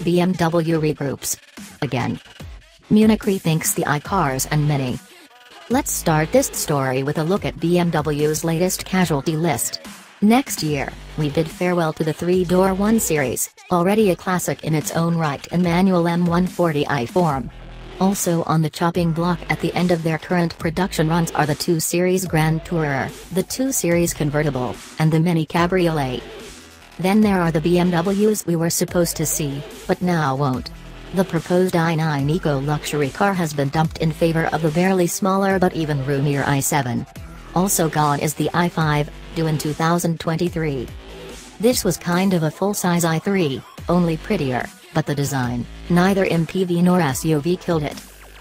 BMW regroups. Again. Munich rethinks the iCars and Mini. Let's start this story with a look at BMW's latest casualty list. Next year, we bid farewell to the three-door 1 Series, already a classic in its own right in manual M140i form. Also on the chopping block at the end of their current production runs are the 2 Series Gran Tourer, the 2 Series Convertible, and the Mini Cabriolet. Then there are the BMWs we were supposed to see, but now won't. The proposed i9 Eco luxury car has been dumped in favor of the barely smaller but even roomier i7. Also gone is the i5, due in 2023. This was kind of a full-size i3, only prettier, but the design, neither MPV nor SUV killed it.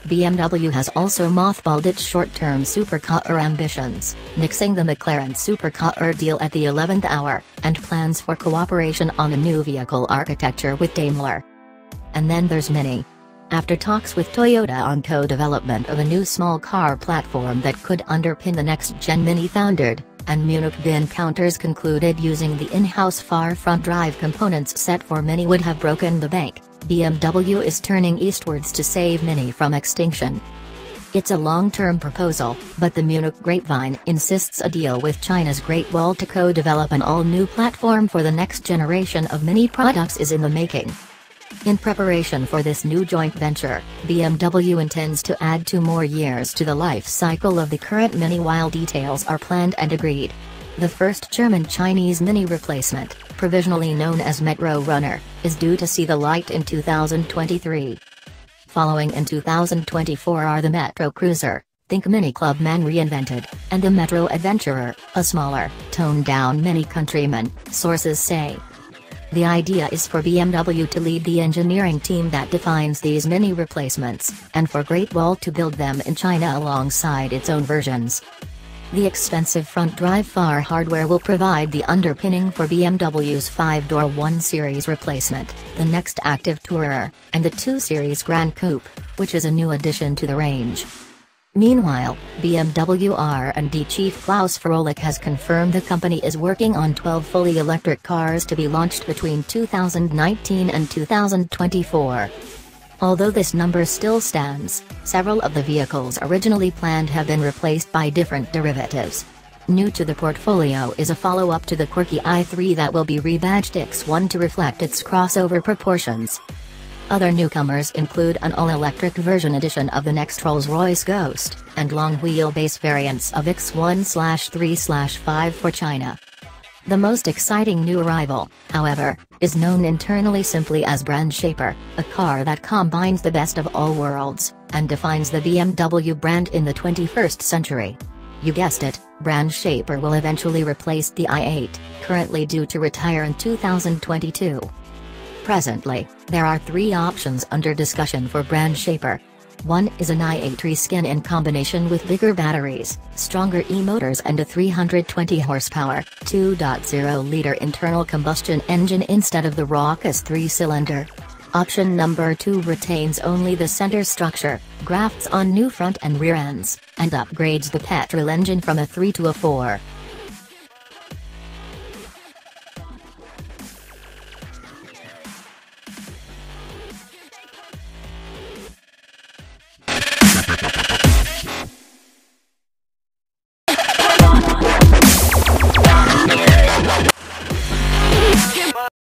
BMW has also mothballed its short-term supercar ambitions, nixing the McLaren supercar deal at the 11th hour, and plans for cooperation on a new vehicle architecture with Daimler. And then there's Mini. After talks with Toyota on co-development of a new small car platform that could underpin the next-gen Mini thundered, and Munich bin counters concluded using the in-house FAR front drive components set for Mini would have broken the bank, BMW is turning eastwards to save Mini from extinction. It's a long-term proposal, but the Munich grapevine insists a deal with China's Great Wall to co-develop an all-new platform for the next generation of Mini products is in the making. In preparation for this new joint venture, BMW intends to add 2 more years to the life cycle of the current Mini while details are planned and agreed. The first German-Chinese Mini replacement, provisionally known as Metro Runner, is due to see the light in 2023. Following in 2024 are the Metro Cruiser, think Mini Clubman reinvented, and the Metro Adventurer, a smaller, toned-down Mini Countryman, sources say. The idea is for BMW to lead the engineering team that defines these Mini replacements, and for Great Wall to build them in China alongside its own versions. The expensive front-drive FAR hardware will provide the underpinning for BMW's 5-door 1 Series replacement, the next Active Tourer, and the 2 Series Grand Coupe, which is a new addition to the range. Meanwhile, BMW R&D chief Klaus Fröhlich has confirmed the company is working on 12 fully electric cars to be launched between 2019 and 2024. Although this number still stands, several of the vehicles originally planned have been replaced by different derivatives. New to the portfolio is a follow-up to the quirky i3 that will be rebadged X1 to reflect its crossover proportions. Other newcomers include an all-electric version edition of the next Rolls-Royce Ghost, and long wheelbase variants of X1/3/5 for China. The most exciting new arrival, however, is known internally simply as Brand Shaper, a car that combines the best of all worlds, and defines the BMW brand in the 21st century. You guessed it, Brand Shaper will eventually replace the i8, currently due to retire in 2022. Presently, there are 3 options under discussion for Brand Shaper. One is an i8 reskin in combination with bigger batteries, stronger e-motors and a 320 horsepower, 2.0-liter internal combustion engine instead of the raucous 3-cylinder. Option number 2 retains only the center structure, grafts on new front and rear ends, and upgrades the petrol engine from a 3 to a 4.